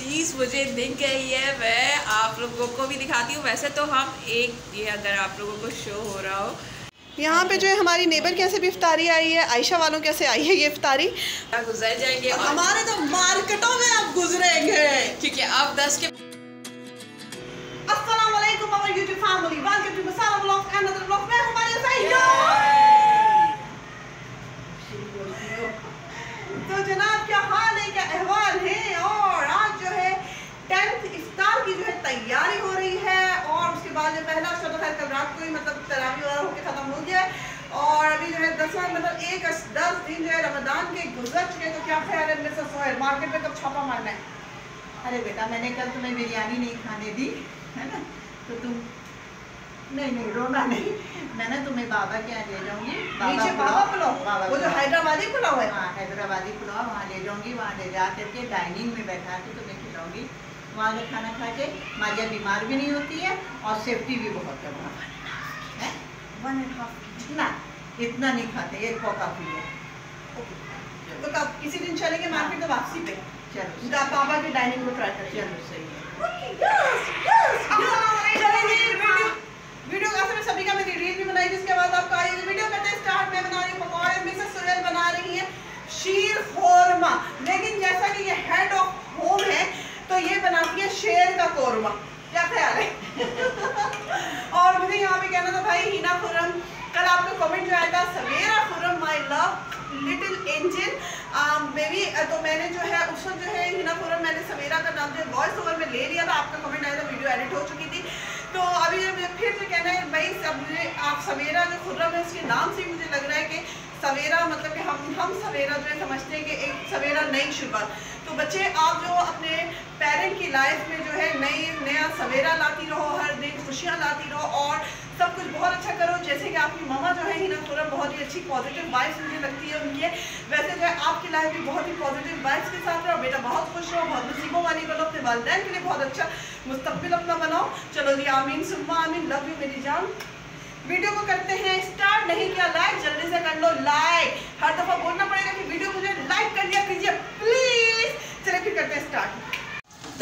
चीज़ मुझे दिख गई है वह आप लोगों को भी दिखाती हूँ। वैसे तो हम एक, ये अगर आप लोगों को शो हो रहा हो, यहाँ पे जो है हमारी नेबर कैसे भी इफ्तारी आई है, आयशा वालों कैसे आई है ये इफ्तारी, गुजर जाएंगे और हमारे तो मार्केटों में आप गुजरेंगे क्योंकि आप 10 के। अस्सलाम वालेकुम our YouTube family, welcome to masala vlog and other vlog में हमारे सहयोग। तो जनाब क्या हाल है, क्या अहवाल है, और आज जो है 10th इफ्तार की जो है तैयारी हो रही है और उसके बाद जो पहला शब खैर कल रात को ही मतलब तरावी वगैरह होकर ख़त्म हो गया और अभी जो है 10वां मतलब 10 दिन जो है रमज़ान के गुजर चुके। तो क्या ख्याल है मिसेस सोहेल, मार्केट में कब छापा मारना है? अरे बेटा मैंने कल तुम्हें बिरयानी नहीं खाने दी है ना, तो तुम नहीं रोना नहीं, मैंने तुम्हें बाबा के यहाँ ले जाऊँगी, बाबा पुलाव वो जो हैदराबादी पुलाव है, हाँ हैदराबादी पुलाव वहाँ ले जाऊँगी, वहाँ ले जा करके डाइनिंग में बैठा के तुम्हें खिलाऊँगी। वहाँ का खाना खा के मारिया बीमार भी नहीं होती है और सेफ्टी भी बहुत है। 1.5 ना इतना नहीं खाते, एक पौका पी है। तो कब किसी दिन चलेंगे मार्केट, तो वापसी पे चलो बाबा के डाइनिंग में ट्राई करते। चलो सही है, वीडियो का सभी का मेरी रील भी बनाएगी, इसके बाद आपको आएगी वीडियो करते हैं स्टार्ट। मैं बना रही हूँ पकौड़े, मिसेस सोहेल बना रही है शीर खोरमा, लेकिन जैसा कि ये हेड ऑफ होम है तो ये बनाती है शेर का कोरमा। क्या ख्याल है? और मुझे यहाँ पे कहना था भाई हीना खुर्रम, कल आपको कमेंट जो आया था Savera Khurram my love little angel baby, तो मैंने जो है उस वक्त जो है हीना खुर्रम मैंने सवेरा का नाम जो वॉइस ओवर में ले लिया था। आपका कमेंट आया था, वीडियो एडिट हो चुकी थी, तो अभी मुझे फिर से कहना है भाई सब मुझे आप सवेरा जो खुर्रम है उसके नाम से मुझे लग रहा है कि सवेरा मतलब कि हम सवेरा जो है समझते हैं कि एक सवेरा नई शुरुआत। तो बच्चे आप जो अपने पेरेंट की लाइफ में जो है नया सवेरा लाती रहो, हर दिन खुशियाँ लाती रहो और सब कुछ बहुत अच्छा करो। जैसे कि आपकी मामा जो है हीना खुर्रम बहुत ही अच्छी पॉजिटिव वाइब्स मुझे लगती है उनकी, वैसे जो है आपकी लाइफ भी बहुत ही पॉजिटिव वाइब्स के साथ रहो बेटा, बहुत खुश रहो, बहुत नसीबों वाली बनो, अपने वालिदैन के लिए बहुत अच्छा मुस्तकबिल अपना बनाओ। चलो जी आमीन सुम्मा आमीन, लव यू मेरी जान। वीडियो को करते हैं स्टार्ट, नहीं किया लाइक जल्दी से कर लो लाइक, हर दफ़ा बोलना पड़ेगा कि वीडियो मुझे लाइक कर दिया कीजिए प्लीज़। चलिए फिर करते हैं स्टार्ट।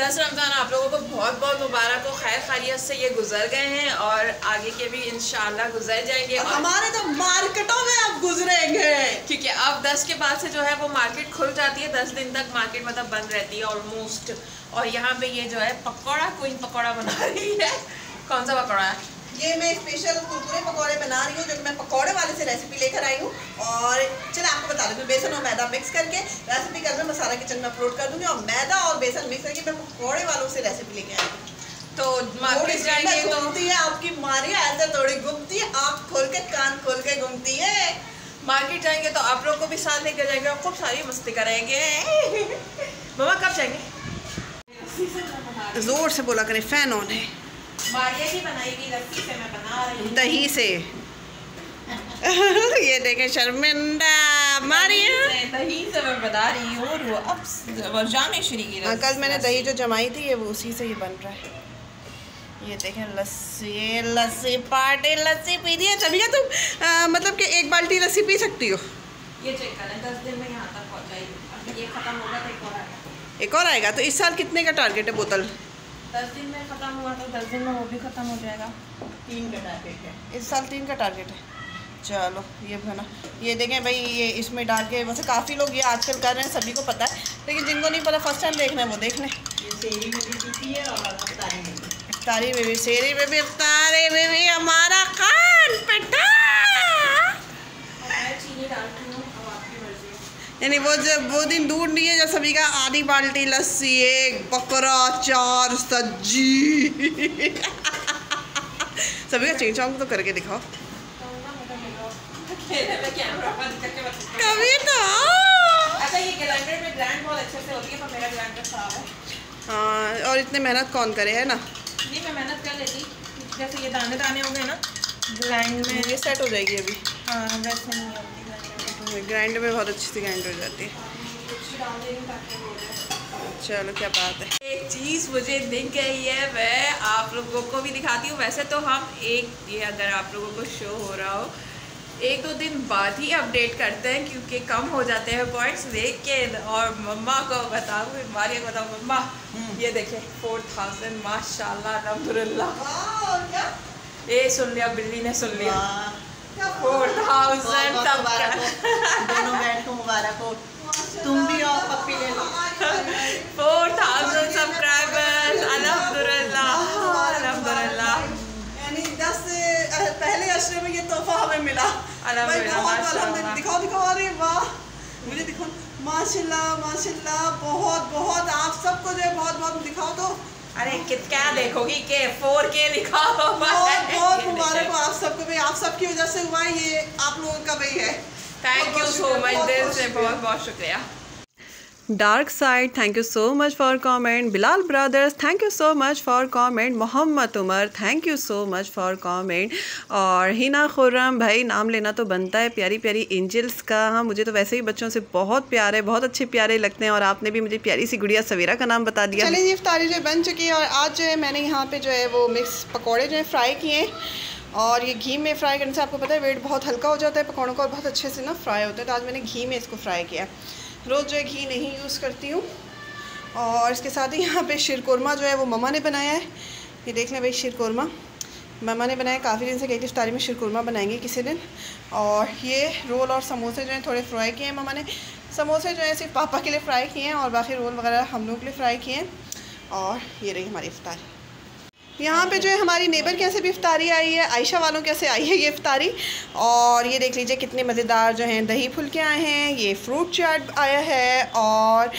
10 रमज़ान आप लोगों को बहुत बहुत मुबारक हो, खैर खैरियत से ये गुजर गए हैं और आगे के भी इंशाल्लाह गुजर जाएंगे और हमारे तो मार्केटों में आप गुजरेंगे क्योंकि अब 10 के बाद से जो है वो मार्केट खुल जाती है, 10 दिन तक मार्केट मतलब बंद रहती है ऑलमोस्ट। और यहाँ पे ये जो है पकौड़ा, कोई पकौड़ा बना रही है, कौन सा पकौड़ा है ये? मैं स्पेशल कुरकुरे पकौड़े बना रही हूँ जो कि मैं पकौड़े वाले से रेसिपी लेकर आई हूँ और चलो आपको बता दूँ। बेसन और मैदा मिक्स करके रेसिपी कर मैं मसाला किचन में अपलोड कर दूँगी और मैदा और बेसन मिक्स करके मैं पकौड़े वालों से रेसिपी लेके आई हूँ। तो मार्केट जाएंगे तो घूमती है आपकी मारिया, ऐसे थोड़ी घूमती है, आप खोल के कान खोल के घूमती है। मार्केट जाएंगे तो आप लोग को भी साथ लेकर जाएंगे और खूब सारी मस्ती करेंगे। मामा कब जाएंगे? जोर से बोला करें, फैन ऑन है। मारिया ही बनाएगी लस्सी से, मैं बना रही हूँ दही से। ये देखें शर्मिंदा मारिया, दही से मैं बना रही हूँ और वो अब जामेश्वरी की लस्सी, कल मैंने दही जो जमाई थी ये वो उसी से ये बन रहा है। ये देखें लस्सी पाटे लस्सी पी दी है तभी क्या तुम मतलब कि एक बाल्टी लस्सी पी सकती हो। ये चेक करें 10 दिन में यहाँ तक पहुँच जाएगी, ये ख़त्म होगा तो एक और आएगा। तो इस साल कितने का टारगेट है बोतल? 10 दिन में ख़त्म हुआ तो 10 दिन में वो भी ख़त्म हो जाएगा। 3 का टारगेट है इस साल, 3 का टारगेट है। चलो ये बना, ये देखें भाई ये इसमें डाल के, वैसे काफ़ी लोग ये आजकल कर रहे हैं, सभी को पता है, लेकिन जिनको नहीं पता फर्स्ट टाइम देख रहे हैं वो देख लें। इफ्तारी में भी सेरी में भी इफ्तारी में भी हमारा खान पिटा, यानी वो दिन दूर नहीं है जब सभी का आधी बाल्टी लस्सी, एक बकरा, 4 सब्जी। सभी का चीं चौंक तो करके दिखाओ कभी तो। अच्छा ये ग्राइंडर में ग्राइंड बहुत अच्छे से होती है पर मेरा ग्राइंडर खराब है। हाँ और इतने मेहनत कौन करे है ना, नहीं मैं मेहनत कर लेती, जैसे ये दाने हो गए ना ग्राइंड में, ये सेट हो जाएगी अभी। हाँ वैसे नहीं होती ग्राइंड में, बहुत अच्छी सी ग्राइंड हो जाती है। चलो क्या बात है, एक चीज़ मुझे दिख गई है वह आप लोगों को भी दिखाती हूँ। वैसे तो हम एक, ये अगर आप लोगों को शो हो रहा हो एक दो दिन बाद ही अपडेट करते हैं क्योंकि कम हो जाते हैं पॉइंट्स देख के। और मम्मा को बताओ, मारिया को बताओ मम्मा ये देखें 4000 माशाल्लाह अल्हम्दुलिल्लाह। ये सुन लिया, बिल्ली ने सुन लिया 4000 तब दोनों बैठ को मुबारक हो, तुम भी और पप्पी ले लो 4000 सब्सक्राइबर्स अल्हम्दुलिल्लाह अल्हम्दुलिल्लाह। यानी 10 पहले अशरे में ये तोहफा हमें मिला अल्हम्दुलिल्लाह। दिखाओ दिखाओ, अरे वाह मुझे दिखाओ माशाल्लाह माशाल्लाह। बहुत बहुत आप सबको जो है बहुत बहुत दिखाओ तो, अरे क्या देखोगी के 4K दिखाओ। बहुत बहुत मुबारक हो आप सबको भाई, आप सबकी वजह से हुआ ये, आप लोगों का भाई है। थैंक यू सो मच, दिल से बहुत बहुत शुक्रिया। Dark side thank you so much for comment. Bilal brothers thank you so much for comment. Mohammad Umar thank you so much for comment. और हिना खुर्रम भाई नाम लेना तो बनता है प्यारी प्यारी एंजल्स का। हाँ मुझे तो वैसे ही बच्चों से बहुत प्यार है, बहुत अच्छे प्यारे लगते हैं। और आपने भी मुझे प्यारी सी गुड़िया सवेरा का नाम बता दिया। चलिए इफ्तारी जो बन चुकी है और आज जो है मैंने यहाँ पर जो है वो मिक्स पकौड़े जो है फ्राई किए। और ये घी में फ्राई करने से आपको पता है वेट बहुत हल्का हो जाता है पकौड़ों का, और बहुत अच्छे से ना फ्राई होता है। तो आज मैंने घी में इसको फ्राई किया, रोज़ जो है घी नहीं यूज़ करती हूँ। और इसके साथ ही यहाँ पे शिरकोरमा जो है वो ममा ने बनाया है। ये देख लें भाई शिरकोरमा ममा ने बनाया, काफ़ी दिन से कही थी इफ्तारी में शिरकोरमा बनाएंगे किसी दिन। और ये रोल और समोसे जो हैं थोड़े फ्राई किए हैं ममा ने। समोसे जो हैं सिर्फ पापा के लिए फ़्राई किए हैं और बाकी रोल वगैरह हम लोग के लिए फ़्राई किए हैं। और ये रही हमारी इफ्तारी। यहाँ पे जो है हमारी नेबर के यहाँ से भी इफ्तारी आई है, आयशा वालों के यहाँ से आई है ये इफ्तारी। और ये देख लीजिए कितने मज़ेदार जो हैं दही फुलके आए हैं, ये फ्रूट चाट आया है और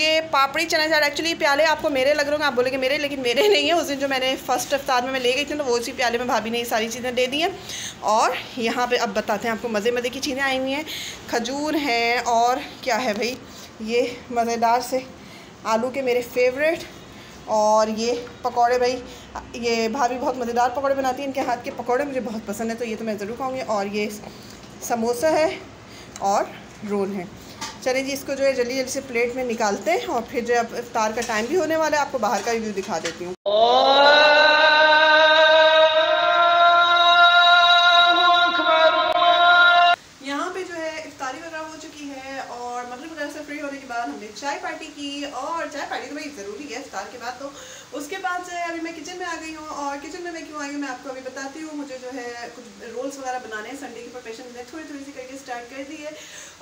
ये पापड़ी चना चाट। एक्चुअली प्याले आपको मेरे लग रहे होंगे, आप बोलेंगे मेरे, लेकिन मेरे नहीं है। उस दिन जो मैंने फ़र्स्ट इफ्तार में मैं ले गई थी ना, वो उसी प्याले में भाभी ने ये सारी चीज़ें दे दी हैं। और यहाँ पे अब बताते हैं आपको मज़े की चीज़ें आई हुई हैं। खजूर हैं और क्या है भाई ये मज़ेदार से आलू के मेरे फेवरेट। और ये पकौड़े भाई, ये भाभी बहुत मज़ेदार पकौड़े बनाती हैं, इनके हाथ के पकौड़े मुझे बहुत पसंद है तो ये तो मैं ज़रूर खाऊंगी। और ये समोसा है और रोल है। चलिए जी इसको जो है जल्दी जल्दी से प्लेट में निकालते हैं और फिर जो अब इफ्तार का टाइम भी होने वाला है, आपको बाहर का रिव्यू दिखा देती हूँ। यहाँ पे जो है इफ्तारी वगैरह हो चुकी है और मतलब वगैरह से फ्री होने के बाद हमने चाय पार्टी की। और चाय पार्टी तो भाई ज़रूरी है इफ्तार के बाद, तो उसके बाद जो है अभी मैं किचन में आ गई हूँ। और किचन में मैं क्यों आई हूँ मैं आपको अभी बताती हूँ। मुझे जो है कुछ रोल्स वगैरह बनाने हैं, संडे की प्रिपरेशन मैंने थोड़ी थोड़ी सी करके स्टार्ट कर दी है।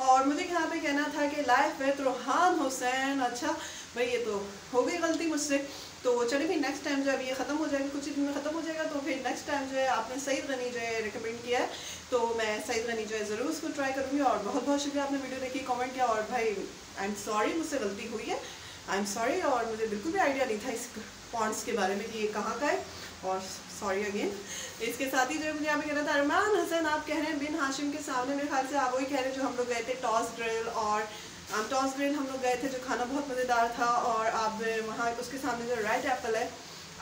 और मुझे यहाँ पे कहना था कि लाइफ विद रुहान हुसैन, अच्छा भाई ये तो हो गई गलती मुझसे, तो चलिए फिर नेक्स्ट टाइम जो है ये ख़त्म हो जाएगी, कुछ दिन में ख़त्म हो जाएगा। तो फिर नेक्स्ट टाइम जो है आपने सईद गनी जो है रिकमेंड किया है, तो मैं सईद गनी जो है ज़रूर उसको ट्राई करूँगी। और बहुत बहुत शुक्रिया आपने वीडियो देखी, कमेंट किया। और भाई आई एम सॉरी मुझसे गलती हुई है, आई एम सॉरी। और मुझे बिल्कुल भी आइडिया नहीं था इस पॉन्ड्स के बारे में कि ये कहाँ का है, और सॉरी अगेन। इसके साथ ही जो है मुझे यहाँ पे कहना था अरमान हसन आप कह रहे हैं बिन हाशिम के सामने, मेरे ख्याल से आप वही कह रहे हैं जो हम लोग गए थे टॉस ग्रिल। और टॉस ग्रिल हम लोग गए थे जो खाना बहुत मज़ेदार था, और आप वहाँ उसके सामने जो रेड एप्पल है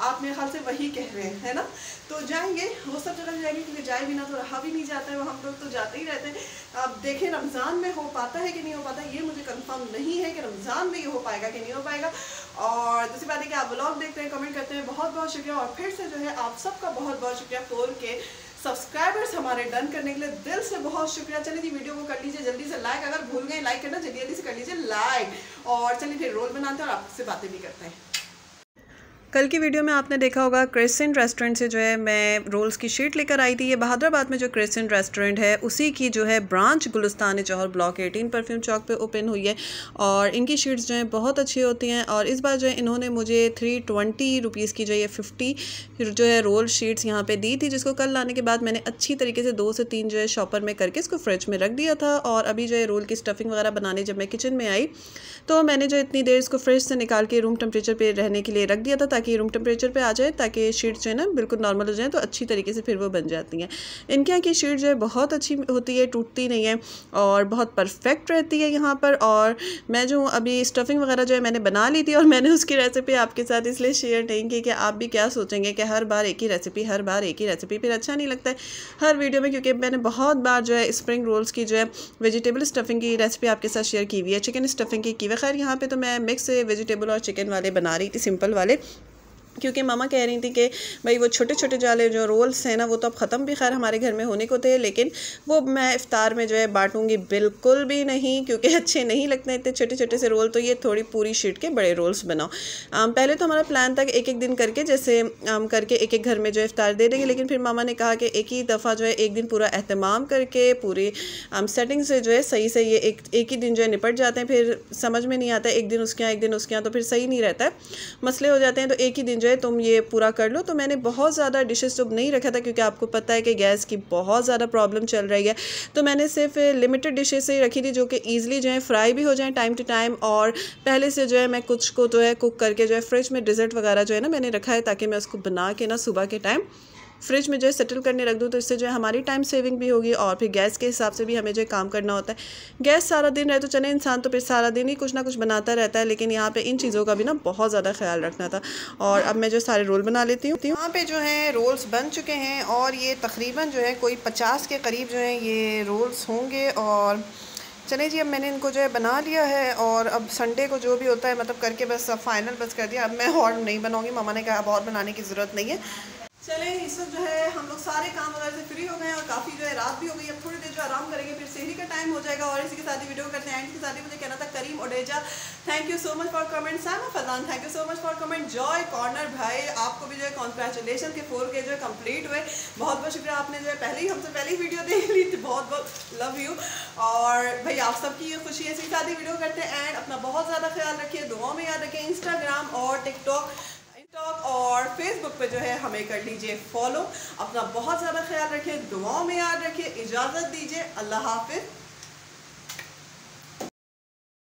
आप मेरे ख्याल से वही कह रहे हैं है ना। तो जाएंगे वो सब जगह जाएंगे क्योंकि जाए बिना तो रहा भी नहीं जाता है, हम लोग तो जाते ही रहते हैं। अब देखें रमज़ान में हो पाता है कि नहीं हो पाता, ये मुझे कंफर्म नहीं है कि रमज़ान में ये हो पाएगा कि नहीं हो पाएगा। और दूसरी बात है कि आप ब्लॉग देखते हैं, कमेंट करते हैं, बहुत बहुत शुक्रिया। और फिर से जो है आप सबका बहुत बहुत शुक्रिया, 4K सब्सक्राइबर्स हमारे डन करने के लिए दिल से बहुत शुक्रिया। चलिए जी वीडियो को कर लीजिए जल्दी से लाइक, अगर भूल गए लाइक करना जल्दी जल्दी से कर लीजिए लाइक। और चलिए फिर रोल बनाते हैं और आपसे बातें भी करते हैं। कल की वीडियो में आपने देखा होगा क्रिसेंट रेस्टोरेंट से जो है मैं रोल्स की शीट लेकर आई थी। ये बहादुराबाद में जो क्रिसेंट रेस्टोरेंट है उसी की जो है branch Gulistan-e-Jauhar block 18 perfume Chowk पे ओपन हुई है। और इनकी शीट्स जो हैं बहुत अच्छी होती हैं। और इस बार जो है इन्होंने मुझे 320 रुपीज़ की जो है 50 जो है रोल शीट्स यहाँ पर दी थी, जिसको कल लाने के बाद मैंने अच्छी तरीके से 2 से 3 जो है शॉपर में करके इसको फ्रिज में रख दिया था। और अभी जो है रोल की स्टफिंग वगैरह बनाने जब मैं किचन में आई तो मैंने जो इतनी देर इसको फ्रिज से निकाल के रूम टेम्परेचर पर रहने के लिए रख दिया था कि रूम टेम्परेचर पे आ जाए, ताकि शीट जो है ना बिल्कुल नॉर्मल हो जाए तो अच्छी तरीके से फिर वो बन जाती हैं। इनके यहाँ की शीट जो है बहुत अच्छी होती है, टूटती नहीं है और बहुत परफेक्ट रहती है यहाँ पर। और मैं जो अभी स्टफिंग वगैरह जो है मैंने बना ली थी और मैंने उसकी रेसिपी आपके साथ इसलिए शेयर नहीं की कि आप भी क्या सोचेंगे कि हर बार एक ही रेसिपी फिर अच्छा नहीं लगता है हर वीडियो में, क्योंकि मैंने बहुत बार जो है स्प्रिंग रोल्स की जो है वेजिटेबल स्टफिंग की रेसिपी आपके साथ शेयर की हुई है, चिकन स्टफिंग की हुई है। खैर यहाँ पर तो मैं मिक्स वेजिटेबल और चिकन वाले बना रही थी, सिंपल वाले। क्योंकि मामा कह रही थी कि भाई वो छोटे छोटे जाले जो रोल्स हैं ना वो तो अब ख़त्म भी खैर हमारे घर में होने को थे, लेकिन वो मैं इफ्तार में जो है बांटूंगी बिल्कुल भी नहीं, क्योंकि अच्छे नहीं लगते इतने छोटे छोटे से रोल। तो ये थोड़ी पूरी शीट के बड़े रोल्स बनाओ। पहले तो हमारा प्लान था एक एक दिन करके जैसे करके एक एक घर में जो इफ्तार दे देंगे, लेकिन फिर मामा ने कहा कि एक ही दफ़ा जो है एक दिन पूरा एहतमाम करके पूरी सेटिंग से जो है सही से ये एक ही दिन जो है निपट जाते हैं। फिर समझ में नहीं आता एक दिन उसके यहाँ एक दिन उसके यहाँ, तो फिर सही नहीं रहता है, मसले हो जाते हैं। तो एक ही दिन जो है तुम ये पूरा कर लो। तो मैंने बहुत ज़्यादा डिशेस तो नहीं रखा था क्योंकि आपको पता है कि गैस की बहुत ज़्यादा प्रॉब्लम चल रही है, तो मैंने सिर्फ लिमिटेड डिशेस ही रखी थी जो कि ईज़िली जो है फ्राई भी हो जाए टाइम टू टाइम। और पहले से जो है मैं कुछ को तो है कुक करके जो है फ्रिज में डिज़र्ट वगैरह जो है ना मैंने रखा है, ताकि मैं उसको बना के ना सुबह के टाइम फ्रिज में जो है सेटल करने रख दूँ। तो इससे जो है हमारी टाइम सेविंग भी होगी और फिर गैस के हिसाब से भी हमें जो है काम करना होता है। गैस सारा दिन रहे तो चले, इंसान तो फिर सारा दिन ही कुछ ना कुछ बनाता रहता है, लेकिन यहाँ पे इन चीज़ों का भी ना बहुत ज़्यादा ख्याल रखना था। और अब मैं जो सारे रोल बना लेती हूँ। यहाँ पर जो है रोल्स बन चुके हैं और ये तकरीबन जो है कोई 50 के करीब जो है ये रोल्स होंगे। और चले जी अब मैंने इनको जो है बना लिया है और अब संडे को जो भी होता है मतलब करके बस अब फाइनल बस कर दिया। अब मैं और नहीं बनाऊँगी, मामा ने कहा अब और बनाने की ज़रूरत नहीं है। चले इस वक्त जो है हम लोग सारे काम वगैरह से फ्री हो गए हैं और काफ़ी जो है रात भी हो गई। अब थोड़ी देर जो आराम करेंगे, फिर सहरी का टाइम हो जाएगा। और इसी के साथ ही वीडियो करते हैं एंड के साथ ही। मुझे कहना था करीम ओडेजा thank you so much for comment, Sama Fazan thank you so much for comment, Joy Corner भाई आपको भी जो है कॉन्ग्रेचुलेशन के 4K जो है कम्प्लीट हुए, बहुत बहुत शुक्रिया। आपने जो है पहले ही हमसे पहले ही वीडियो देख ली थी, बहुत बहुत लव यू। और भाई आप सबकी ये खुशी है। इसी के साथ ही वीडियो करते हैं एंड अपना बहुत ज़्यादा ख्याल रखिए, दुआओं में याद रखिए। इंस्टाग्राम और टिकटॉक और फेसबुक पे जो है हमें कर लीजिए फॉलो। अपना बहुत ज़्यादा ख्याल रखिए, दुआओं में याद रखिए, इजाज़त दीजिए, अल्लाह हाफिज़।